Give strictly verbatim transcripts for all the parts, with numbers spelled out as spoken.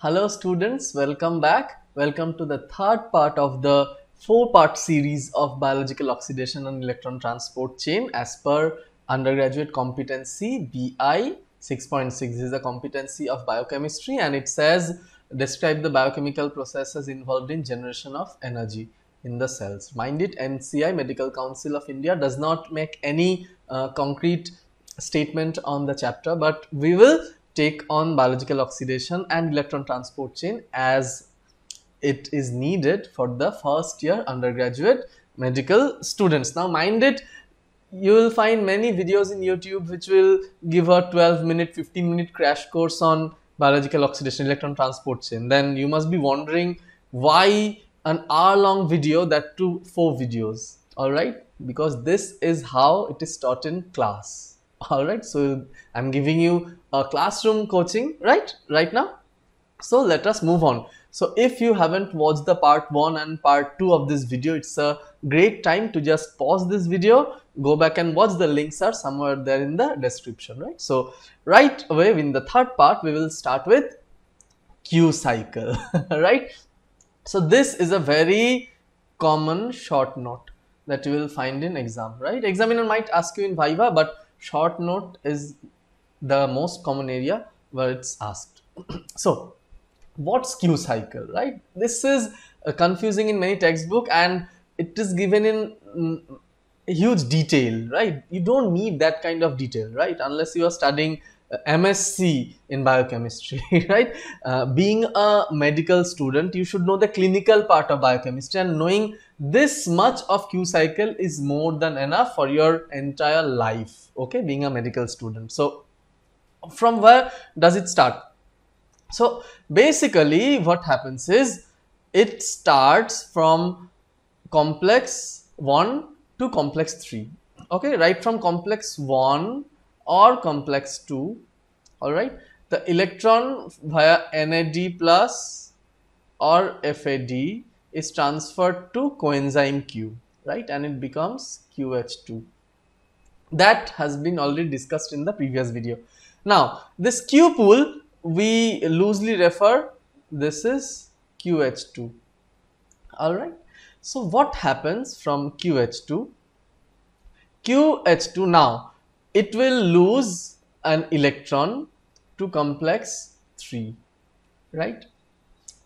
Hello students, welcome back. Welcome to the third part of the four-part series of biological oxidation and electron transport chain as per undergraduate competency B I six point six. This is a competency of biochemistry and it says describe the biochemical processes involved in generation of energy in the cells. Mind it, M C I, Medical Council of India, does not make any uh, concrete statement on the chapter, but we will take on biological oxidation and electron transport chain as it is needed for the first year undergraduate medical students. Now mind it, you will find many videos in YouTube which will give a twelve minute, fifteen minute crash course on biological oxidation, electron transport chain. Then you must be wondering why an hour long video that took four videos, alright, because this is how it is taught in class. Alright, so I'm giving you a classroom coaching right right now. So let us move on. So if you haven't watched the part one and part two of this video, it's a great time to just pause this video, go back and watch. The links are somewhere there in the description, right? So right away in the third part we will start with Q cycle. Right, so this is a very common short note that you will find in exam, right? Examiner might ask you in Viva, but short note is the most common area where it's asked. So what's Q cycle, right? This is uh, confusing in many textbooks and it is given in mm, huge detail, right? You don't need that kind of detail, right, unless you are studying uh, M S c in biochemistry. Right, uh, being a medical student you should know the clinical part of biochemistry, and knowing this much of Q cycle is more than enough for your entire life, okay, being a medical student. So from where does it start? So basically what happens is it starts from complex one to complex three, okay, right from complex one or complex two, alright. The electron via N A D plus or F A D is transferred to coenzyme Q, right, and it becomes Q H two. That has been already discussed in the previous video. Now this Q pool we loosely refer, this is Q H two, alright. So what happens from Q H two? Q H two, now it will lose an electron to complex three, right.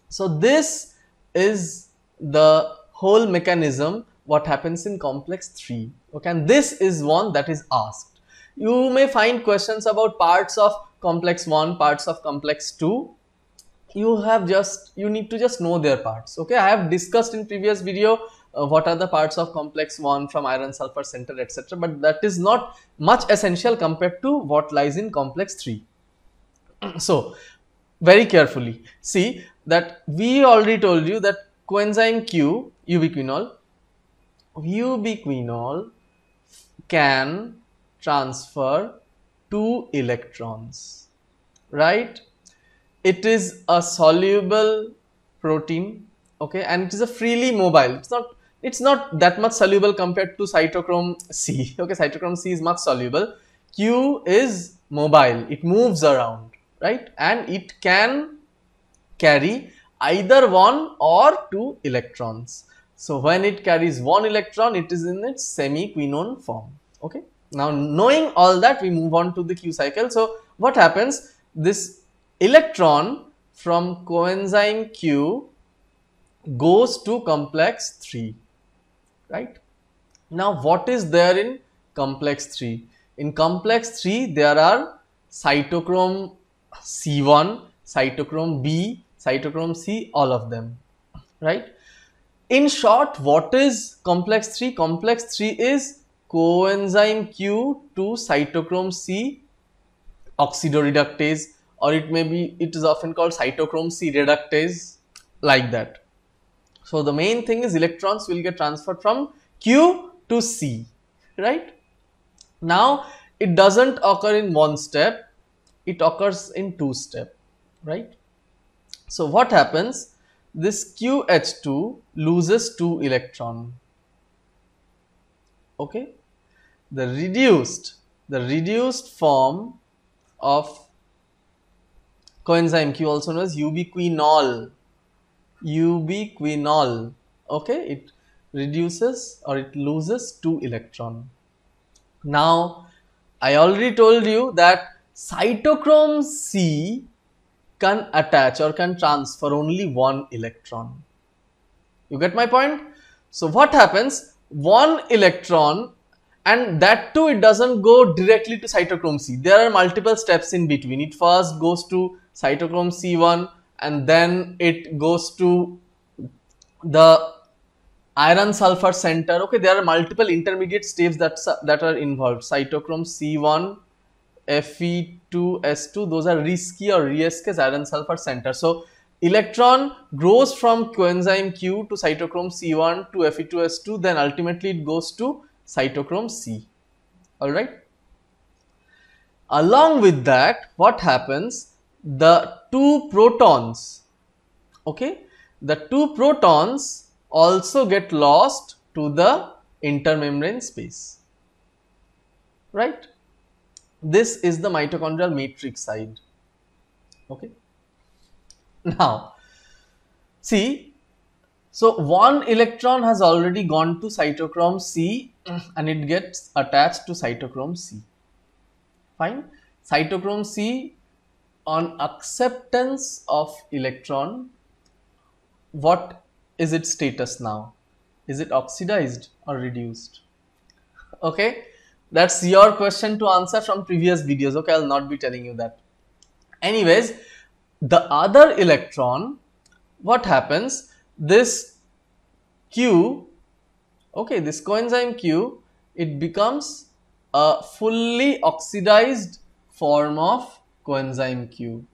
So this is the whole mechanism what happens in complex three, okay, and this is one that is asked. You may find questions about parts of complex one, parts of complex two. You have just you need to just know their parts, okay. I have discussed in previous video uh, what are the parts of complex one from iron sulfur center, etc., but that is not much essential compared to what lies in complex three. So very carefully see that we already told you that coenzyme Q, ubiquinol, ubiquinol can transfer two electrons, right? It is a soluble protein, okay, and it is a freely mobile. It's not it's not that much soluble compared to cytochrome C, okay. Cytochrome C is much soluble. Q is mobile, it moves around, right, and it can carry either one or two electrons. So when it carries one electron, it is in its semiquinone form, okay. Now knowing all that, we move on to the Q cycle. So what happens, this electron from coenzyme Q goes to complex three, right. Now what is there in complex three? In complex three there are cytochrome C one, cytochrome B, cytochrome C, all of them, right. In short, what is complex three? Complex three is coenzyme Q to cytochrome C oxidoreductase, or it may be, it is often called cytochrome C reductase, like that. So the main thing is electrons will get transferred from Q to C, right. Now it doesn't occur in one step, it occurs in two step, right. So what happens, this Q H two loses two electron, okay. The reduced, the reduced form of coenzyme Q, also known as ubiquinol. Ubiquinol, okay, it reduces or it loses two electron. Now, I already told you that cytochrome C can attach or can transfer only one electron. You get my point? So, what happens? One electron, and that too it doesn't go directly to cytochrome C. There are multiple steps in between. It first goes to cytochrome C one, and then it goes to the iron sulfur center. Okay, there are multiple intermediate steps that that are involved. Cytochrome C one, F E two S two, those are Rieske or Rieske's iron sulfur center. So electron grows from coenzyme Q to cytochrome C one to F E two S two, then ultimately it goes to cytochrome C. Alright. Along with that, what happens? The two protons, okay, the two protons also get lost to the intermembrane space, right? This is the mitochondrial matrix side, okay. Now, see, so one electron has already gone to cytochrome C and it gets attached to cytochrome C, fine. Cytochrome C, on acceptance of electron, what is its status now? Is it oxidized or reduced? Okay, that's your question to answer from previous videos. Okay, I'll not be telling you that. Anyways, the other electron, what happens? This Q, okay, this coenzyme Q, it becomes a fully oxidized form of coenzyme Q,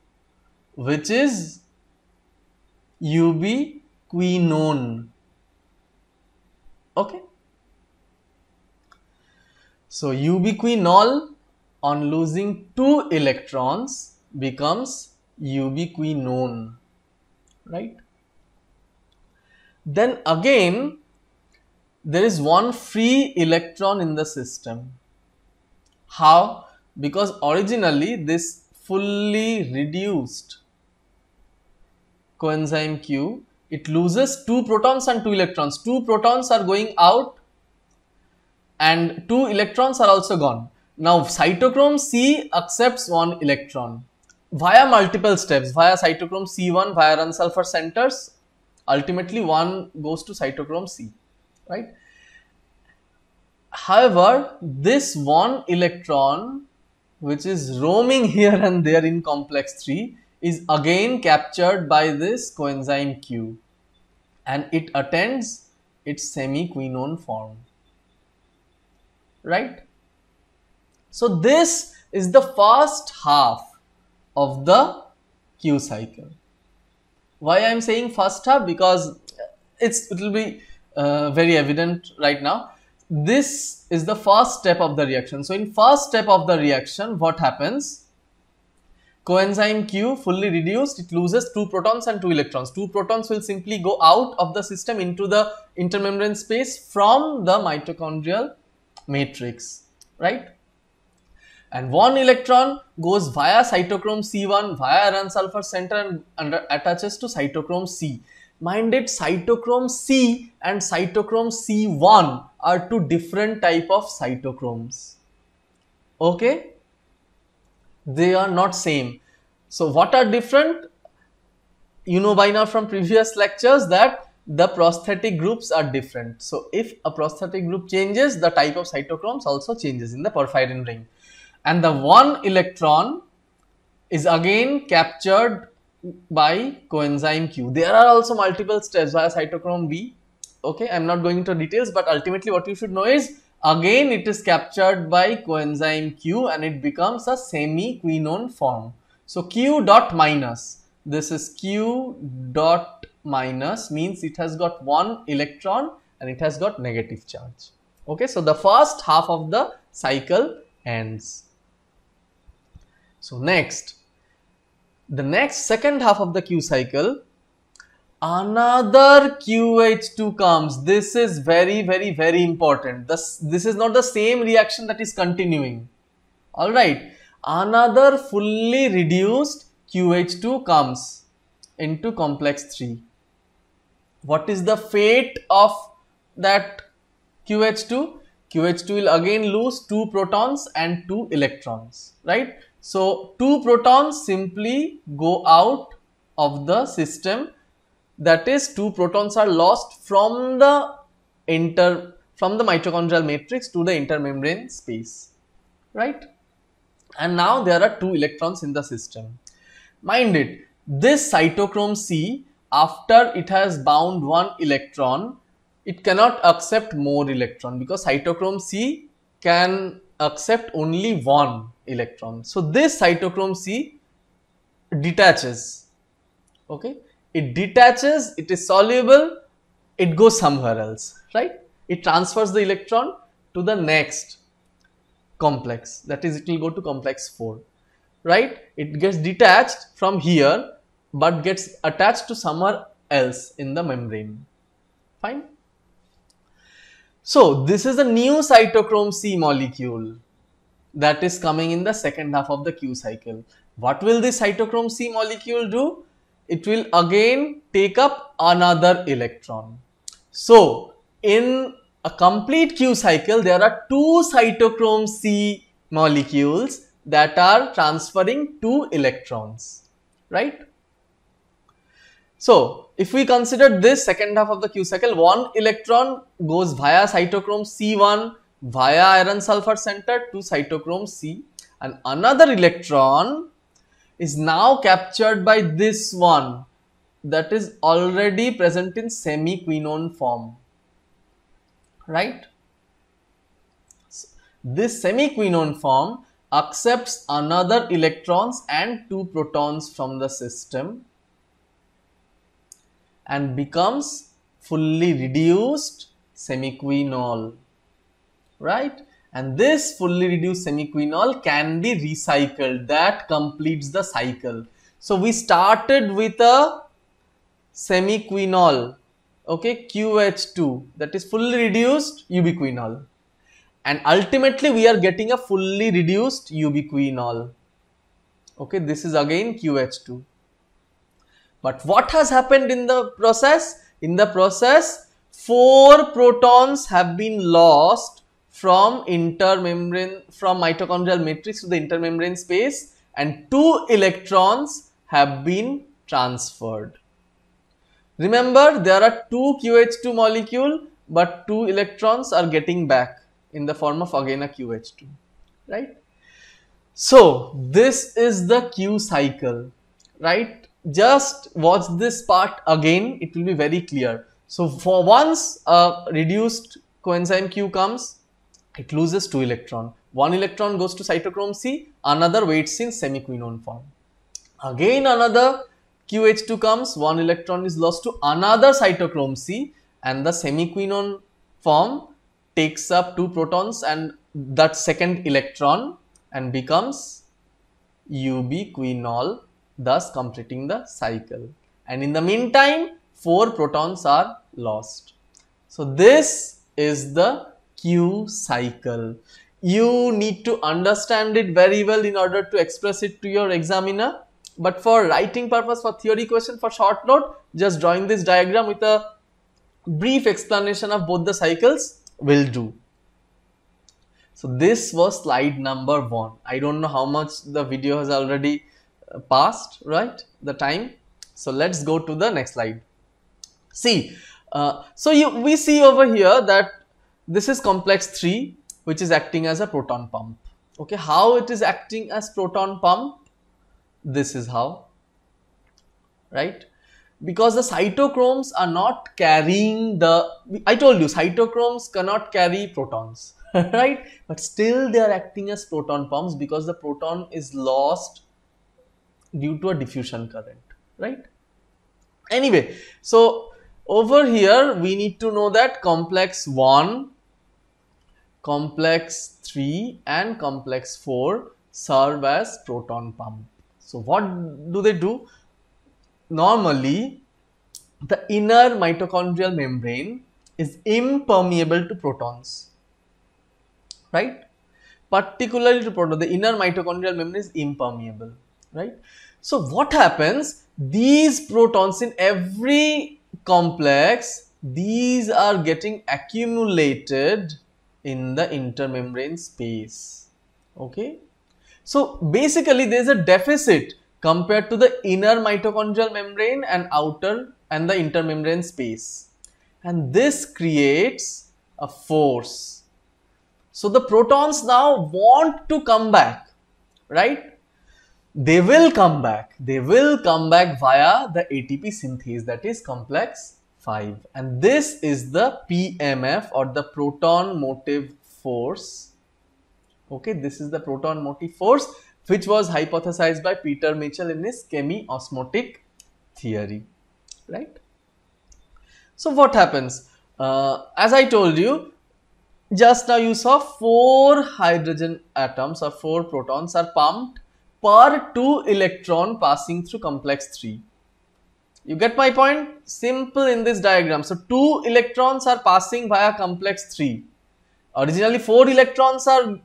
which is ubiquinone. Okay. So ubiquinol, on losing two electrons, becomes ubiquinone, right? Then again, there is one free electron in the system. How? Because originally this fully reduced coenzyme Q, it loses two protons and two electrons. Two protons are going out and two electrons are also gone. Now cytochrome C accepts one electron via multiple steps, via cytochrome C one, via iron sulfur centers, ultimately one goes to cytochrome C, right? However, this one electron, which is roaming here and there in complex three, is again captured by this coenzyme Q and it attains its semiquinone form, right? So this is the first half of the Q cycle. Why I am saying first half? Because it's, it will be uh, very evident right now. This is the first step of the reaction. So in first step of the reaction, what happens? Coenzyme Q, fully reduced, it loses two protons and two electrons. Two protons will simply go out of the system into the intermembrane space from the mitochondrial matrix, right? And one electron goes via cytochrome C one, via iron sulfur center, and, and attaches to cytochrome C. Mind it, cytochrome C and cytochrome C one are two different type of cytochromes, okay? They are not same. So what are different? You know by now from previous lectures that the prosthetic groups are different. So if a prosthetic group changes, the type of cytochromes also changes in the porphyrin ring. And the one electron is again captured by coenzyme Q. There are also multiple steps via cytochrome B. Okay, I am not going into details, but ultimately what you should know is again it is captured by coenzyme Q and it becomes a semiquinone form. So Q dot minus, this is Q dot minus, means it has got one electron and it has got negative charge. Okay, so the first half of the cycle ends. So next, the next second half of the Q cycle, another Q H two comes. This is very, very, very important. This, this is not the same reaction that is continuing. All right. Another fully reduced Q H two comes into complex three. What is the fate of that Q H two? Q H two will again lose two protons and two electrons, right? So two protons simply go out of the system. That is, two protons are lost from the inter from the mitochondrial matrix to the intermembrane space, right? And now there are two electrons in the system. Mind it, this cytochrome C, after it has bound one electron, it cannot accept more electron because cytochrome C can accept only one electron. So this cytochrome C detaches, okay? It detaches, it is soluble, it goes somewhere else, right? It transfers the electron to the next complex, that is, it will go to complex four, right? It gets detached from here but gets attached to somewhere else in the membrane, fine? So this is a new cytochrome C molecule that is coming in the second half of the Q cycle. What will this cytochrome C molecule do? It will again take up another electron. So in a complete Q cycle, there are two cytochrome C molecules that are transferring two electrons, right? So if we consider this second half of the Q cycle, one electron goes via cytochrome C one via iron sulfur center to cytochrome C, and another electron is now captured by this one that is already present in semiquinone form, right? This semiquinone form accepts another electrons and two protons from the system and becomes fully reduced semiquinol, right? And this fully reduced semiquinol can be recycled. That completes the cycle. So we started with a semiquinol, okay, Q H two, that is fully reduced ubiquinol, and ultimately we are getting a fully reduced ubiquinol, okay? This is again Q H two. But what has happened in the process? In the process, four protons have been lost from intermembrane, from mitochondrial matrix to the intermembrane space, and two electrons have been transferred. Remember, there are two Q H two molecule, but two electrons are getting back in the form of again a Q H two, right? So this is the Q cycle, right? Just watch this part again, it will be very clear. So for once uh, reduced coenzyme Q comes, it loses two electron. One electron goes to cytochrome C, another waits in semiquinone form. Again another Q H two comes, one electron is lost to another cytochrome C, and the semiquinone form takes up two protons and that second electron and becomes ubiquinol, thus completing the cycle. And in the meantime, four protons are lost. So this is the Q cycle. You need to understand it very well in order to express it to your examiner. But for writing purpose, for theory question, for short note, just drawing this diagram with a brief explanation of both the cycles will do. So this was slide number one. I don't know how much the video has already past, right, the time. So let's go to the next slide. See, uh, so you we see over here that this is complex three, which is acting as a proton pump. Okay, how it is acting as proton pump? This is how, right? Because the cytochromes are not carrying the, I told you cytochromes cannot carry protons, right? But still they are acting as proton pumps because the proton is lost due to a diffusion current, right? Anyway, so over here we need to know that complex one, complex three and complex four serve as proton pump. So what do they do? Normally the inner mitochondrial membrane is impermeable to protons, right? Particularly to protons, the inner mitochondrial membrane is impermeable, right? So what happens? These protons in every complex, these are getting accumulated in the intermembrane space. Okay. So basically there is a deficit compared to the inner mitochondrial membrane and outer and the intermembrane space. And this creates a force. So the protons now want to come back, right? They will come back. They will come back via the A T P synthase, that is complex five. And this is the P M F or the proton motive force. Okay, this is the proton motive force which was hypothesized by Peter Mitchell in his chemiosmotic theory, right? So what happens? Uh, as I told you, just now you saw four hydrogen atoms or four protons are pumped per two electron passing through complex three. You get my point? Simple in this diagram. So two electrons are passing via complex three. Originally four electrons are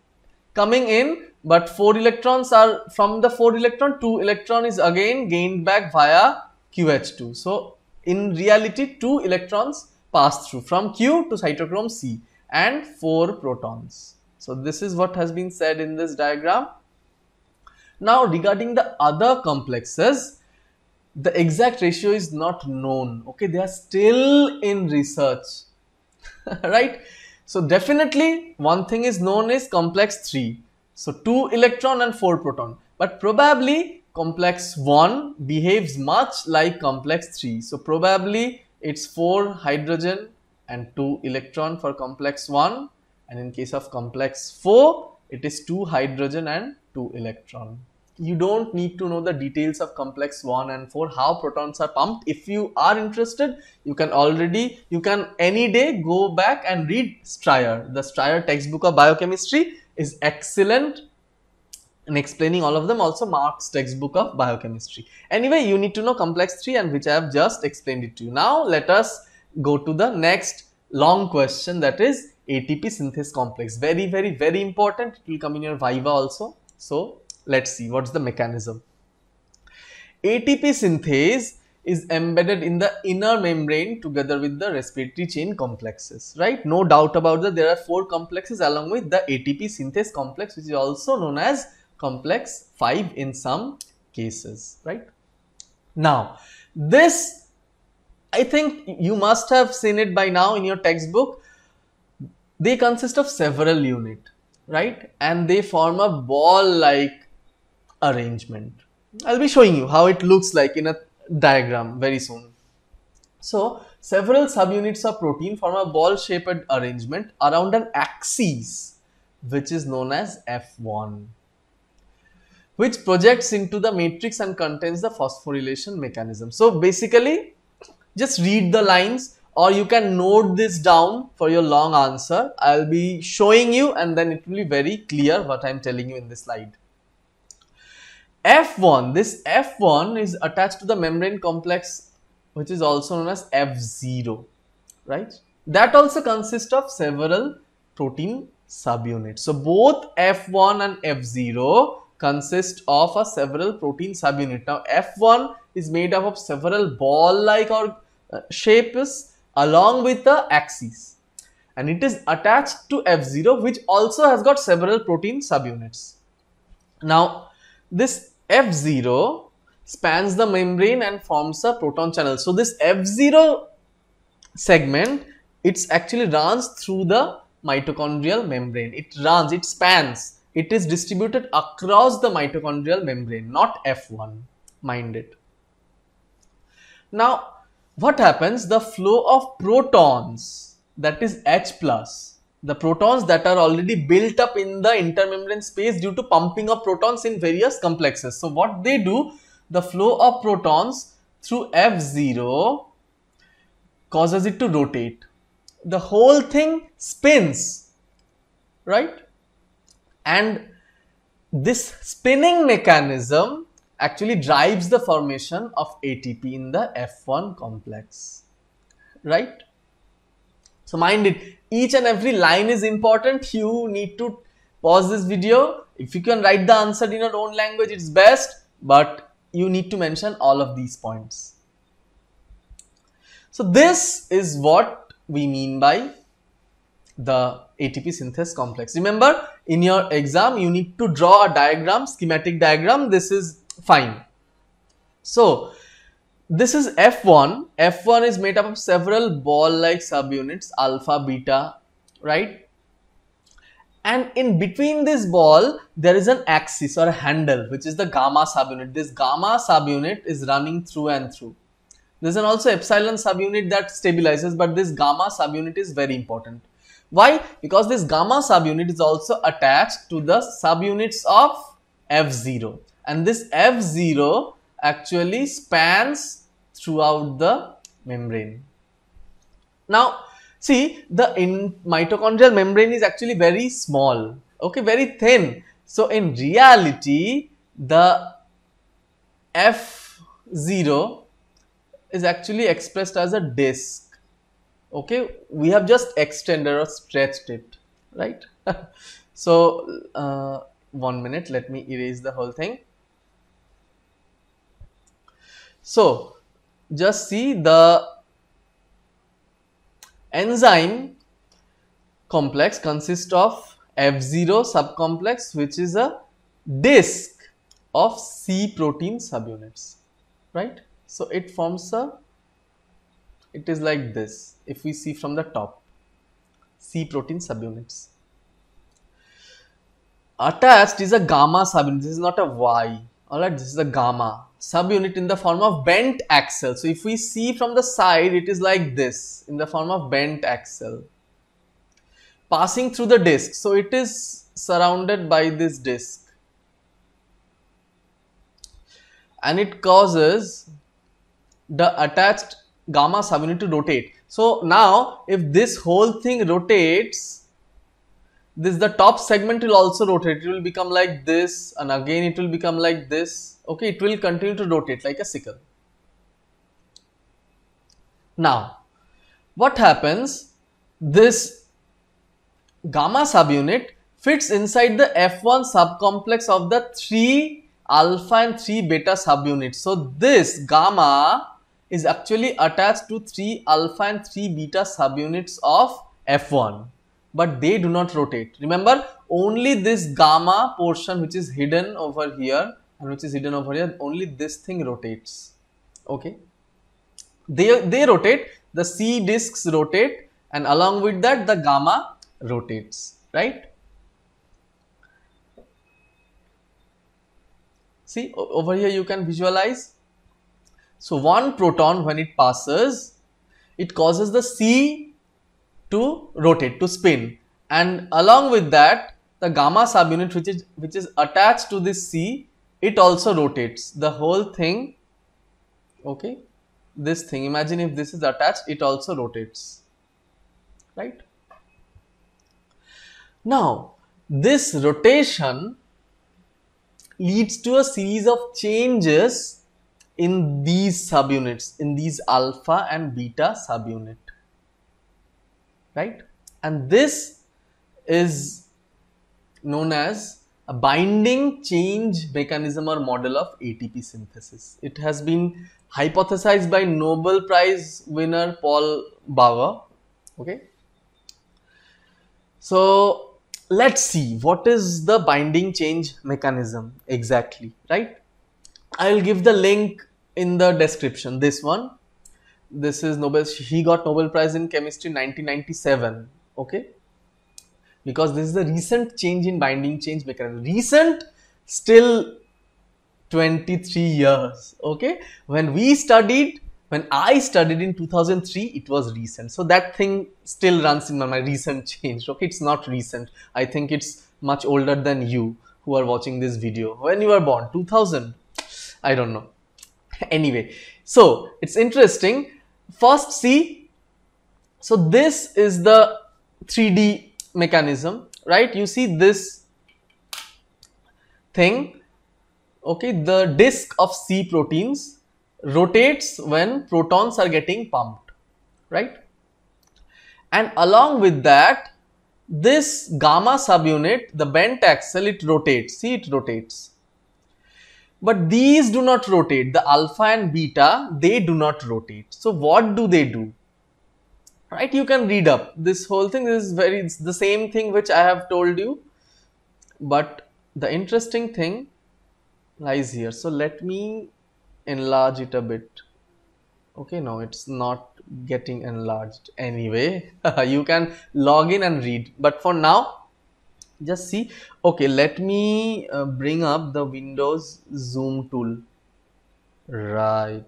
coming in, but four electrons are from the four electron, two electron is again gained back via Q H two. So in reality, two electrons pass through from Q to cytochrome C and four protons. So this is what has been said in this diagram. Now regarding the other complexes, the exact ratio is not known. Okay, they are still in research, right? So definitely one thing is known is complex three. So two electron and four proton, but probably complex one behaves much like complex three. So probably it's four hydrogen and two electron for complex one, and in case of complex four it is two hydrogen and two electron. You don't need to know the details of complex one and four, how protons are pumped. If you are interested, you can already, you can any day go back and read Stryer. The Stryer textbook of biochemistry is excellent in explaining all of them. Also Mark's textbook of biochemistry. Anyway, you need to know complex three, and which I have just explained it to you. Now let us go to the next long question, that is A T P synthase complex. Very, very, very important. It will come in your Viva also. So let's see what's the mechanism. A T P synthase is embedded in the inner membrane together with the respiratory chain complexes, right? No doubt about that. There are four complexes along with the A T P synthase complex, which is also known as complex five in some cases, right? Now, this, I think you must have seen it by now in your textbook. They consist of several units, right? And they form a ball-like arrangement. I'll be showing you how it looks like in a diagram very soon. So several subunits of protein form a ball-shaped arrangement around an axis which is known as F one, which projects into the matrix and contains the phosphorylation mechanism. So basically just read the lines, or you can note this down for your long answer. I'll be showing you and then it will be very clear what I'm telling you in this slide. F one, this F one is attached to the membrane complex which is also known as F zero, right? That also consists of several protein subunits. So both F one and F zero consist of a several protein subunit. Now F one is made up of several ball-like or uh, shapes along with the axis, and it is attached to F zero, which also has got several protein subunits. Now this F zero spans the membrane and forms a proton channel. So this F zero segment, it's actually runs through the mitochondrial membrane. It runs, it spans, it is distributed across the mitochondrial membrane, not F one, mind it. Now what happens? The flow of protons, that is H plus, the protons that are already built up in the intermembrane space due to pumping of protons in various complexes. So what they do, the flow of protons through F zero causes it to rotate. The whole thing spins, right? And this spinning mechanism actually drives the formation of A T P in the F one complex, right? So mind it, each and every line is important. You need to pause this video. If you can write the answer in your own language, it's best, but you need to mention all of these points. So this is what we mean by the A T P synthase complex. Remember, in your exam you need to draw a diagram, schematic diagram. This is fine. So this is F one. F one is made up of several ball-like subunits, alpha, beta, right? And in between this ball, there is an axis or a handle, which is the gamma subunit. This gamma subunit is running through and through. There is an also epsilon subunit that stabilizes, but this gamma subunit is very important. Why? Because this gamma subunit is also attached to the subunits of F zero. And this F zero actually spans throughout the membrane. Now, see, the in mitochondrial membrane is actually very small, okay, very thin. So in reality, the F zero is actually expressed as a disc, okay. We have just extended or stretched it, right? So uh, one minute, let me erase the whole thing. So just see, the enzyme complex consists of F zero subcomplex, which is a disc of C protein subunits, right? So it forms a, it is like this if we see from the top, C protein subunits. Attached is a gamma subunit, this is not a Y, alright, this is a gamma subunit in the form of bent axle. So if we see from the side, it is like this in the form of bent axle passing through the disc. So it is surrounded by this disc and it causes the attached gamma subunit to rotate. So now if this whole thing rotates, this the top segment will also rotate. It will become like this, and again it will become like this. Okay, it will continue to rotate like a sickle. Now, what happens? This gamma subunit fits inside the F one subcomplex of the three alpha and three beta subunits. So this gamma is actually attached to three alpha and three beta subunits of F one, but they do not rotate. Remember, only this gamma portion, which is hidden over here, which is hidden over here, only this thing rotates, okay. They, they rotate, the C discs rotate, and along with that the gamma rotates, right. See, over here you can visualize. So one proton, when it passes, it causes the C to rotate, to spin, and along with that the gamma subunit, which is, which is attached to this C, it also rotates the whole thing, okay. This thing, imagine if this is attached, it also rotates, right. Now, this rotation leads to a series of changes in these subunits, in these alpha and beta subunit, right. And this is known as a binding change mechanism or model of A T P synthesis. It has been hypothesized by Nobel Prize winner Paul Boyer. Okay. So let's see what is the binding change mechanism exactly, right? I will give the link in the description. This one, this is Nobel, he got Nobel Prize in Chemistry nineteen ninety-seven. Okay. Because this is the recent change in binding change mechanism. Recent, still twenty-three years, okay. When we studied, when I studied in two thousand three, it was recent. So that thing still runs in my mind, recent change, okay. It's not recent. I think it's much older than you who are watching this video. When you were born, two thousand, I don't know. Anyway, so it's interesting. First, see, so this is the three D mechanism, right? You see this thing, okay, the disc of C proteins rotates when protons are getting pumped, right? And along with that, this gamma subunit, the bent axle, it rotates. See, it rotates. But these do not rotate. The alpha and beta, they do not rotate. So what do they do? Right? You can read up this whole thing. This is very, it's the same thing which I have told you. But the interesting thing lies here. So let me enlarge it a bit. Okay, no, it's not getting enlarged anyway. You can log in and read. But for now, just see. Okay, let me uh, bring up the Windows zoom tool. Right.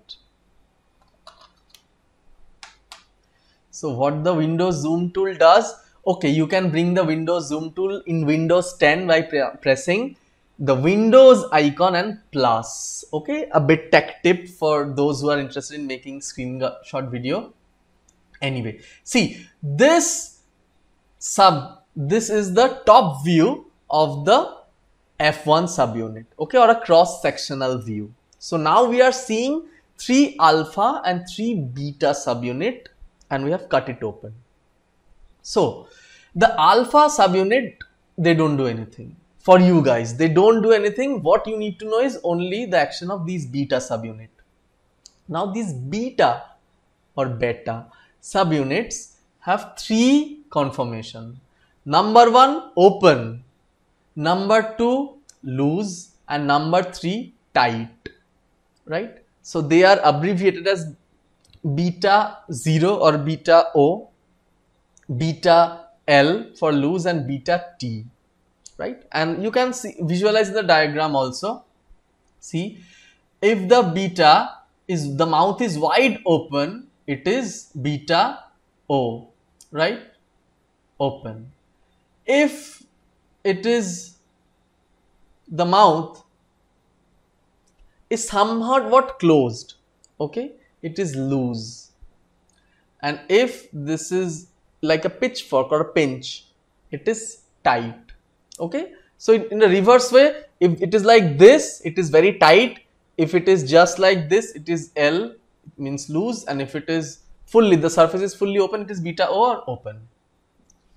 So what the Windows zoom tool does? Okay, you can bring the Windows zoom tool in Windows ten by pre pressing the Windows icon and plus. Okay, a bit tech tip for those who are interested in making screenshot video. Anyway, see this sub. This is the top view of the F one subunit, okay, or a cross-sectional view. So now we are seeing three alpha and three beta subunit, and we have cut it open. So the alpha subunit, they don't do anything for you guys. They don't do anything. What you need to know is only the action of these beta subunit. Now these beta or beta subunits have three conformations. Number one, open, number two, loose, and number three, tight, right? So they are abbreviated as beta zero or beta O, beta L for loose, and beta T, right? And you can see, visualize the diagram also. See, if the beta is, the mouth is wide open, it is beta O, right? Open. If it is the mouth is somehow what closed, okay, it is loose. And if this is like a pitchfork or a pinch, it is tight, okay. So in the reverse way, if it is like this, it is very tight. If it is just like this, it is L, it means loose. And if it is fully, the surface is fully open, it is beta O or open.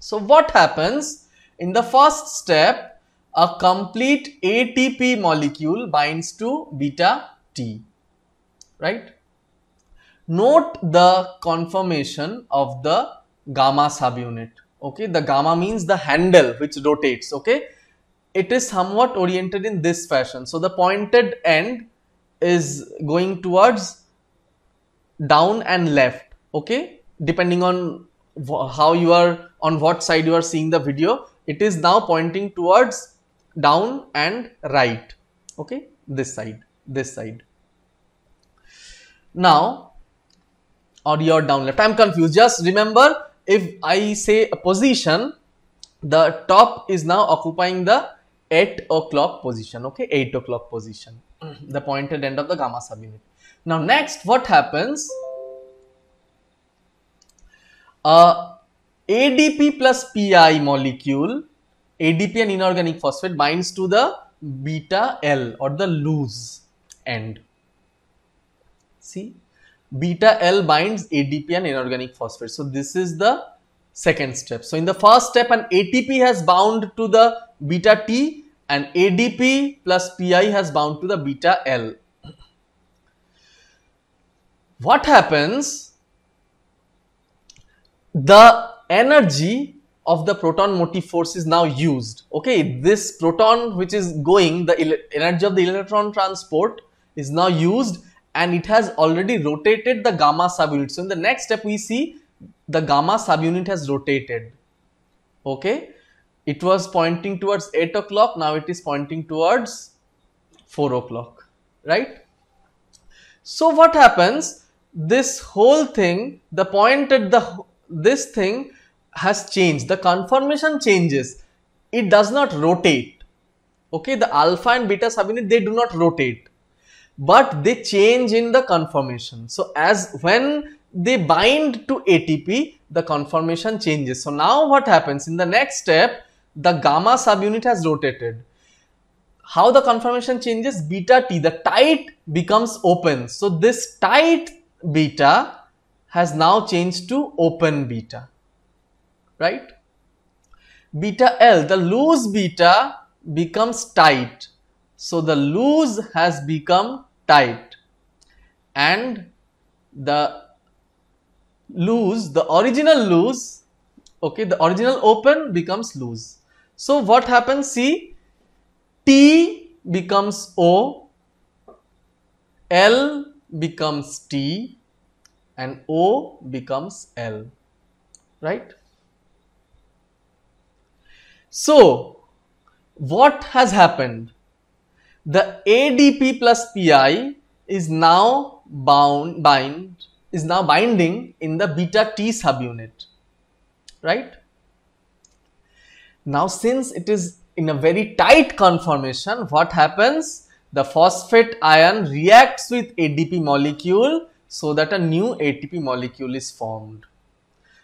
So what happens in the first step? A complete A T P molecule binds to beta T, right? Note the conformation of the gamma subunit, okay? The gamma means the handle which rotates, okay? It is somewhat oriented in this fashion. So the pointed end is going towards down and left, okay? Depending on how you are, on what side you are seeing the video, it is now pointing towards down and right, okay? This side, this side. Now, or your down left, I am confused. Just remember, if I say a position, the top is now occupying the eight o'clock position, okay? eight o'clock position, the pointed end of the gamma subunit. Now next, what happens? Uh, A D P plus P I molecule, A D P an inorganic phosphate, binds to the beta L or the loose end. See, beta L binds A D P and inorganic phosphate. So this is the second step. So in the first step, an A T P has bound to the beta T and A D P plus P I has bound to the beta L. What happens? The energy of the proton motive force is now used, okay? This proton which is going, the energy of the electron transport is now used, and it has already rotated the gamma subunit. So in the next step, we see the gamma subunit has rotated, okay? It was pointing towards eight o'clock, now it is pointing towards four o'clock, right? So what happens? This whole thing, the point at the this thing has changed, the conformation changes, it does not rotate, okay? The alpha and beta subunit, they do not rotate, but they change in the conformation. So as when they bind to A T P, the conformation changes. So now what happens in the next step? The gamma subunit has rotated. How the conformation changes? Beta T, the tight, becomes open. So this tight beta has now changed to open beta, right? Beta L, the loose beta, becomes tight. So the loose has become tight, and the loose, the original loose, okay, the original open becomes loose. So what happens? See, T becomes O, L becomes T, and O becomes L, right? So what has happened? The A D P plus P I is now bound bind is now binding in the beta T subunit, right? Now since it is in a very tight conformation, what happens? The phosphate ion reacts with A D P molecule so that a new A T P molecule is formed.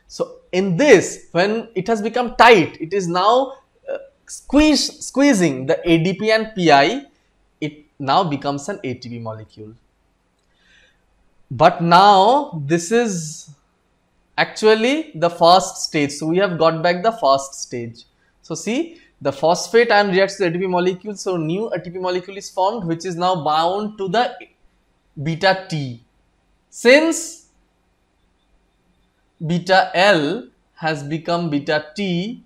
So in this, when it has become tight, it is now uh, squeeze, squeezing the A D P and P I, it now becomes an A T P molecule. But now this is actually the first stage. So we have got back the first stage. So see, the phosphate ion reacts to A T P molecule. So new A T P molecule is formed, which is now bound to the beta T. Since beta L has become beta T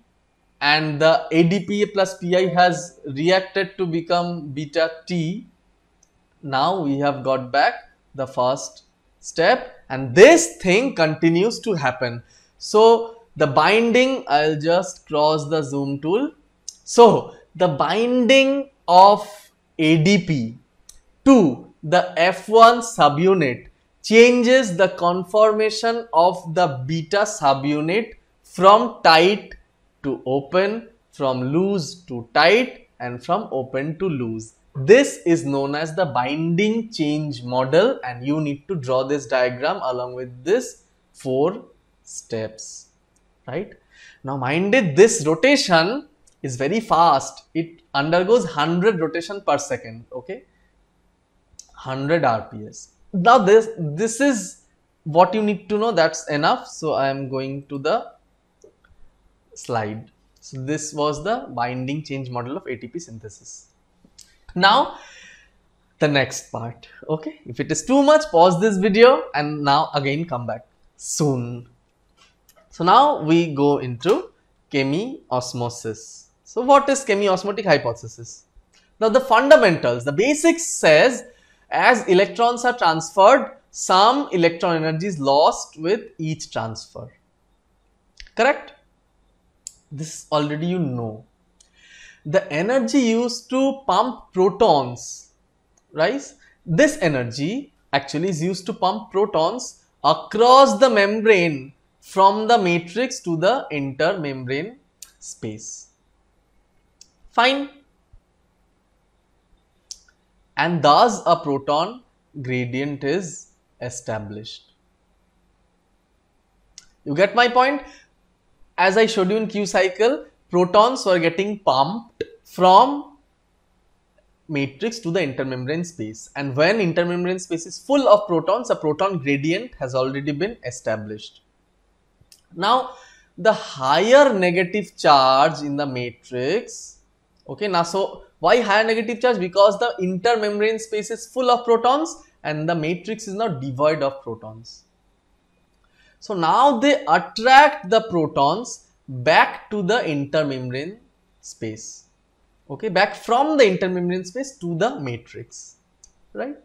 and the A D P plus P I has reacted to become beta T, now we have got back the first step, and this thing continues to happen. So the binding, I'll just cross the zoom tool. So the binding of A D P to the F one subunit changes the conformation of the beta subunit from tight to open, from loose to tight, and from open to loose. This is known as the binding change model, and you need to draw this diagram along with this four steps, right? Now minded, this rotation is very fast. It undergoes one hundred rotation per second, okay, one hundred R P S. Now this, this is what you need to know, that's enough. So I am going to the slide. So this was the binding change model of A T P synthesis. Now the next part, okay, if it is too much, pause this video and now again come back soon. So now we go into chemiosmosis. So what is chemiosmotic hypothesis? Now the fundamentals, the basics says, as electrons are transferred, some electron energy is lost with each transfer, correct? This already you know. The energy used to pump protons, right? This energy actually is used to pump protons across the membrane from the matrix to the intermembrane space. Fine. And thus a proton gradient is established. You get my point? As I showed you in Q cycle, protons were getting pumped from matrix to the intermembrane space, and when intermembrane space is full of protons, a proton gradient has already been established. Now the higher negative charge in the matrix, okay, now so why higher negative charge? Because the intermembrane space is full of protons and the matrix is now devoid of protons. So now they attract the protons back to the intermembrane space, okay, back from the intermembrane space to the matrix, right?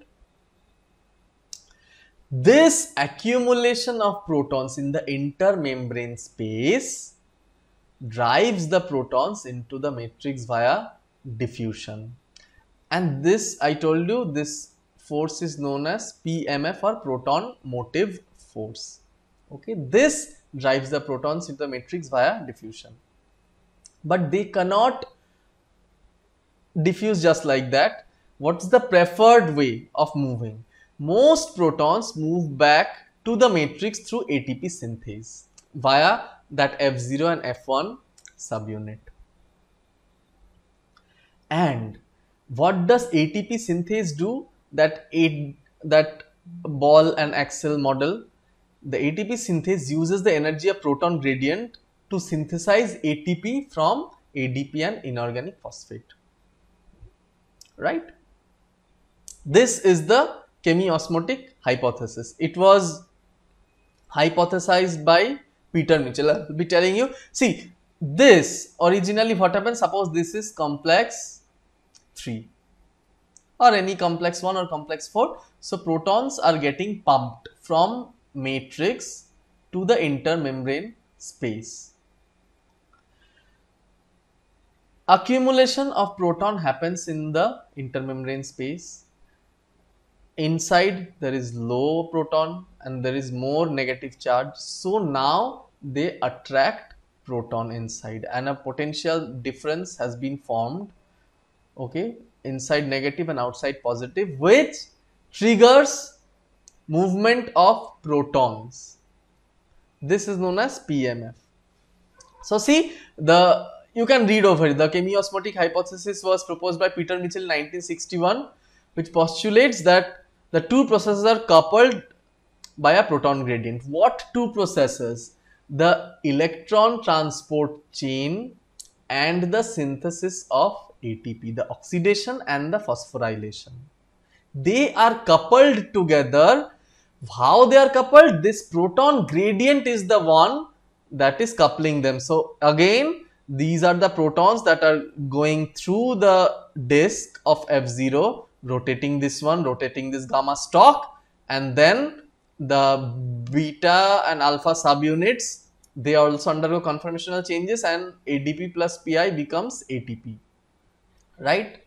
This accumulation of protons in the intermembrane space drives the protons into the matrix via diffusion, and this, I told you, this force is known as P M F or proton motive force, okay? This drives the protons into the matrix via diffusion, but they cannot diffuse just like that. What's the preferred way of moving? Most protons move back to the matrix through A T P synthase via that F zero and F one subunit. And what does A T P synthase do? That a, that ball and axle model. The A T P synthase uses the energy of proton gradient to synthesize A T P from A D P and inorganic phosphate. right? This is the chemiosmotic hypothesis. It was hypothesized by Peter Mitchell. I will be telling you, see, this originally what happens, suppose this is complex three or any complex one or complex four. So, protons are getting pumped from matrix to the intermembrane space. Accumulation of proton happens in the intermembrane space. Inside there is low proton and there is more negative charge. So, now they attract proton inside and a potential difference has been formed, okay, inside negative and outside positive, which triggers movement of protons. This is known as P M F. So, see, the you can read over it. The chemiosmotic hypothesis was proposed by Peter Mitchell in nineteen sixty-one, which postulates that the two processes are coupled by a proton gradient. What two processes? The electron transport chain and the synthesis of A T P, the oxidation and the phosphorylation. They are coupled together. How they are coupled? This proton gradient is the one that is coupling them. So, again, these are the protons that are going through the disk of F zero, rotating this one, rotating this gamma stalk, and then the beta and alpha subunits, they also undergo conformational changes and A D P plus P I becomes A T P, right?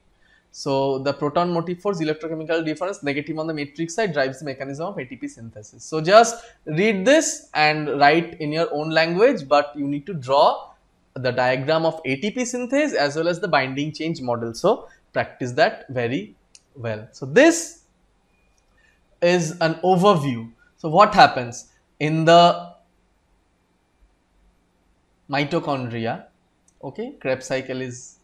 So, the proton motive force, electrochemical difference, negative on the matrix side drives the mechanism of A T P synthesis. So, just read this and write in your own language, but you need to draw the diagram of A T P synthase as well as the binding change model. So, practice that very well. So, this is an overview. So, what happens in the mitochondria, okay, Krebs cycle is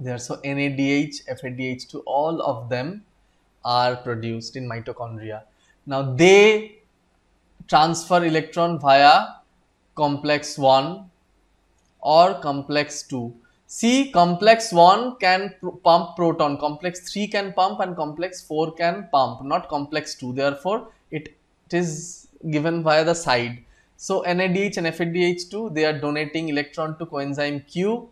there. So, N A D H, F A D H two, all of them are produced in mitochondria. Now, they transfer electron via complex one or complex two. See, complex one can pr pump proton, complex three can pump and complex four can pump, not complex two. Therefore, it, it is given via the side. So, N A D H and F A D H two, they are donating electron to coenzyme Q.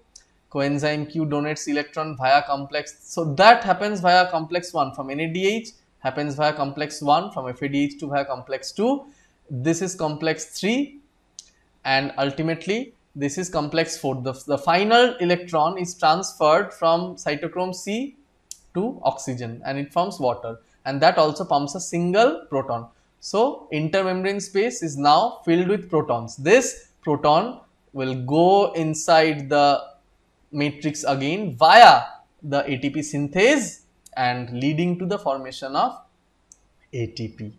Coenzyme Q donates electron via complex. So, that happens via complex one from N A D H, happens via complex one from F A D H two via complex two. This is complex three and ultimately this is complex four. The, the final electron is transferred from cytochrome C to oxygen and it forms water and that also pumps a single proton. So, intermembrane space is now filled with protons. This proton will go inside the matrix again via the A T P synthase and leading to the formation of A T P.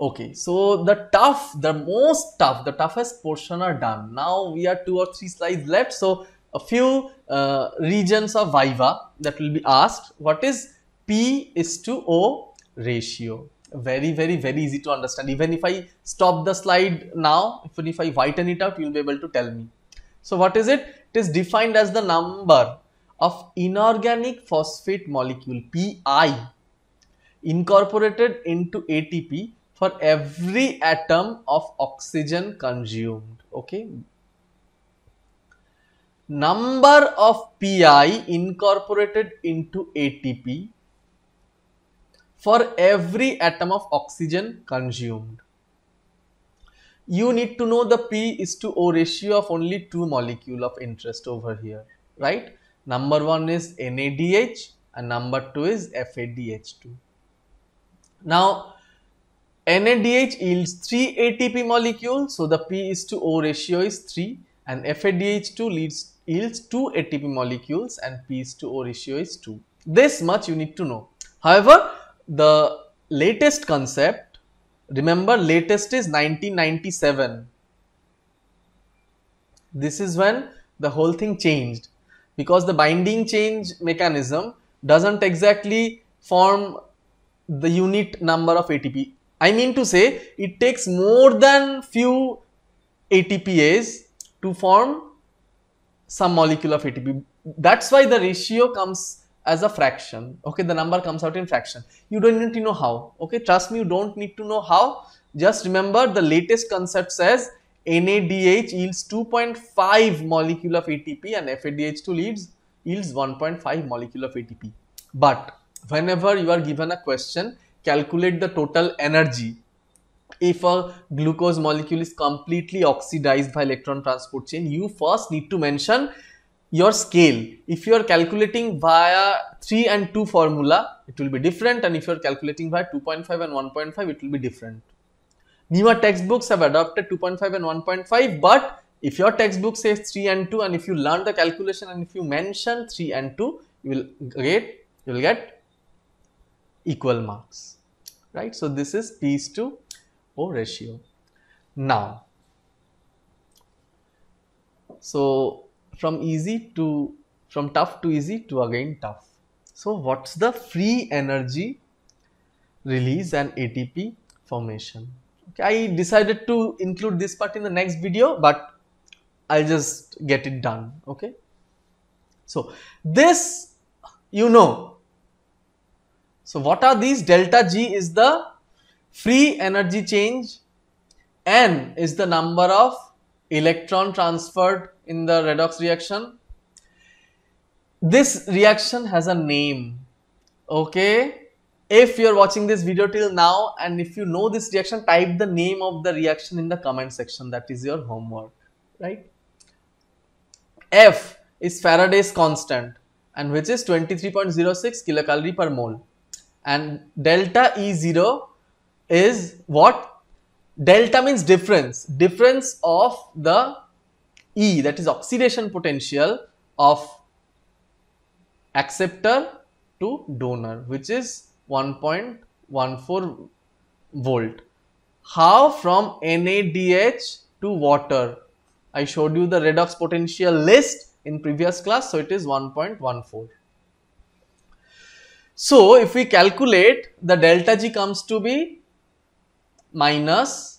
Okay, so the tough, the most tough, the toughest portion are done. Now we are two or three slides left. So, a few uh, regions of viva that will be asked. What is P is to O ratio? Very, very, very easy to understand. Even if I stop the slide now, even if I whiten it out, you will be able to tell me. So, what is it? It is defined as the number of inorganic phosphate molecule P I incorporated into A T P for every atom of oxygen consumed, okay. Number of P I incorporated into A T P for every atom of oxygen consumed. You need to know the P is to O ratio of only two molecules of interest over here, right. Number one is N A D H and number two is F A D H two. Now, N A D H yields three A T P molecules, so the P is to O ratio is three and F A D H two leads, yields two A T P molecules and P is to O ratio is two. This much you need to know. However, the latest concept, remember latest is nineteen ninety-seven. This is when the whole thing changed because the binding change mechanism doesn't exactly form the unit number of A T P. I mean to say, it takes more than few A T P As to form some molecule of A T P. That's why the ratio comes as a fraction. Okay, the number comes out in fraction. You don't need to know how. Okay, trust me, you don't need to know how. Just remember the latest concept says N A D H yields two point five molecule of A T P and F A D H two leads yields one point five molecule of A T P. But whenever you are given a question, calculate the total energy if a glucose molecule is completely oxidized by electron transport chain. You first need to mention your scale. If you are calculating via three and two formula, it will be different, and if you are calculating via two point five and one point five, it will be different. Newer textbooks have adopted two point five and one point five, but if your textbook says three and two, and if you learn the calculation and if you mention three and two, you will get you will get equal marks, right? So this is P to O ratio. Now, so from easy to from tough to easy to again tough. So what's the free energy release and A T P formation? I decided to include this part in the next video, but I'll just get it done. Okay, so this you know. So what are these? Delta G is the free energy change, N is the number of electron transferred in the redox reaction. This reaction has a name. Okay, if you are watching this video till now and if you know this reaction, type the name of the reaction in the comment section. That is your homework, right? F is Faraday's constant, and which is twenty-three point zero six kilocalorie per mole, and delta E zero is what? Delta means difference, difference of the E, that is oxidation potential of acceptor to donor, which is one point one four volt. How? From N A D H to water. I showed you the redox potential list in previous class, so it is one point one four. So if we calculate, the delta G comes to be minus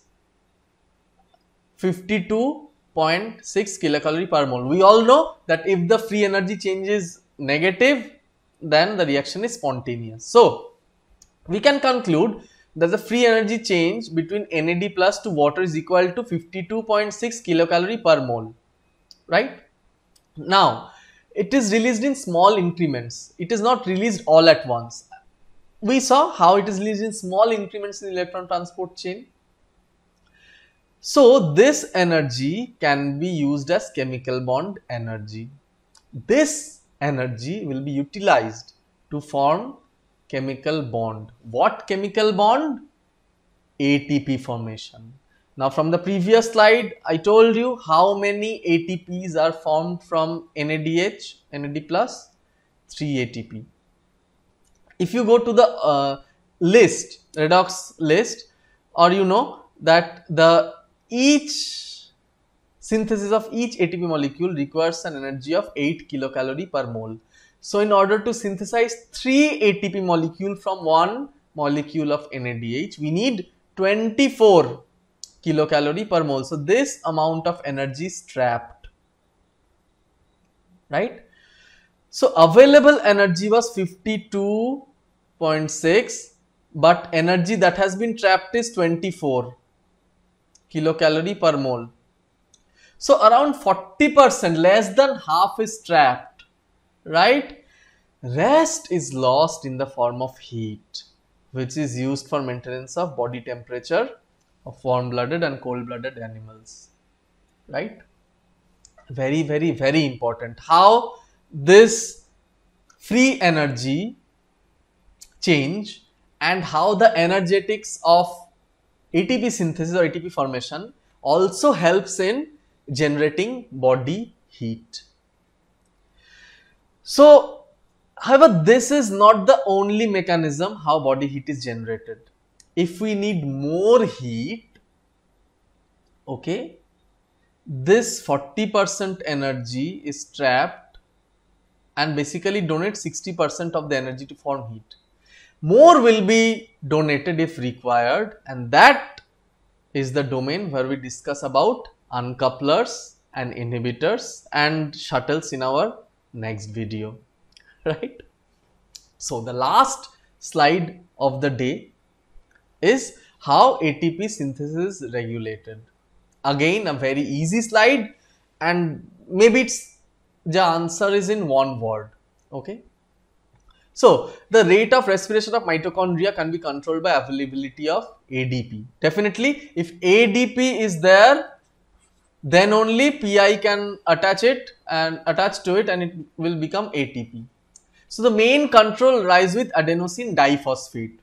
fifty-two point six kilocalorie per mole. We all know that if the free energy change is negative, then the reaction is spontaneous. So we can conclude that the free energy change between N A D plus to water is equal to fifty-two point six kilocalorie per mole, right? Now, it is released in small increments. It is not released all at once. We saw how it is released in small increments in the electron transport chain. So this energy can be used as chemical bond energy. This energy will be utilized to form chemical bond. What chemical bond? A T P formation. Now, from the previous slide, I told you how many A T Ps are formed from N A D H, N A D plus, three A T P. If you go to the uh, list, redox list, or you know that the each synthesis of each A T P molecule requires an energy of eight kilocalorie per mole. So in order to synthesize three A T P molecule from one molecule of N A D H, we need twenty-four kilocalorie per mole. So this amount of energy is trapped, right? So available energy was fifty-two point six, but energy that has been trapped is twenty-four kilocalorie per mole. So around forty percent, less than half, is trapped, right? Rest is lost in the form of heat, which is used for maintenance of body temperature of warm-blooded and cold-blooded animals, right? Very, very, very important how this free energy change and how the energetics of A T P synthesis or A T P formation also helps in generating body heat. So, however, this is not the only mechanism how body heat is generated. If we need more heat, okay, this forty percent energy is trapped and basically donates sixty percent of the energy to form heat. More will be donated if required, and that is the domain where we discuss about uncouplers and inhibitors and shuttles in our next video, right? So, the last slide of the day is how A T P synthesis is regulated. Again, a very easy slide, and maybe it's the answer is in one word, okay? So, the rate of respiration of mitochondria can be controlled by availability of A D P. Definitely, if A D P is there, then only P I can attach it and attach to it and it will become A T P. So, the main control lies with adenosine diphosphate.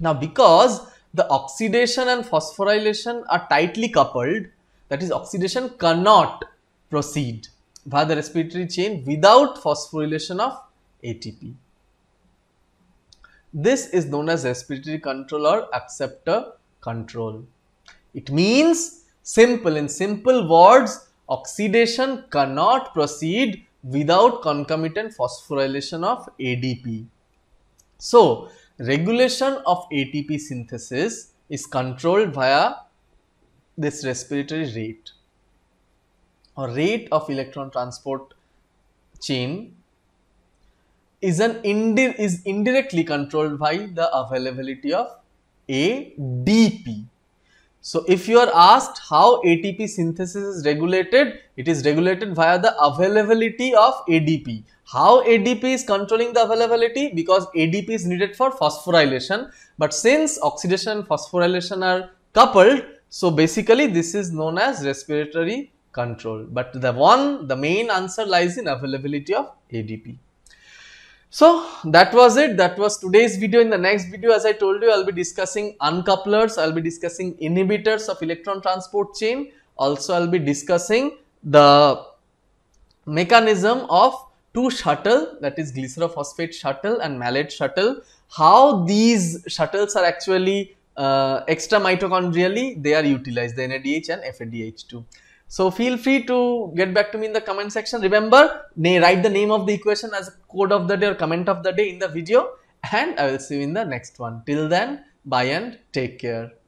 Now, because the oxidation and phosphorylation are tightly coupled, that is, oxidation cannot proceed via the respiratory chain without phosphorylation of A T P. This is known as respiratory control or acceptor control. It means, simple, in simple words, oxidation cannot proceed without concomitant phosphorylation of A D P. So, regulation of A T P synthesis is controlled via this respiratory rate or rate of electron transport chain. Is an indi is indirectly controlled by the availability of A D P. So, if you are asked how A T P synthesis is regulated, it is regulated via the availability of A D P. How A D P is controlling the availability? Because A D P is needed for phosphorylation, but since oxidation and phosphorylation are coupled, so basically this is known as respiratory control. But the one, the main answer lies in availability of A D P. So, that was it. That was today's video. In the next video, as I told you, I will be discussing uncouplers, I will be discussing inhibitors of electron transport chain. Also, I will be discussing the mechanism of two shuttle, that is glycerophosphate shuttle and malate shuttle. How these shuttles are actually uh, extra mitochondrially, they are utilized, the N A D H and F A D H two. So, feel free to get back to me in the comment section. Remember, write the name of the equation as code of the day or comment of the day in the video, and I will see you in the next one. Till then, bye and take care.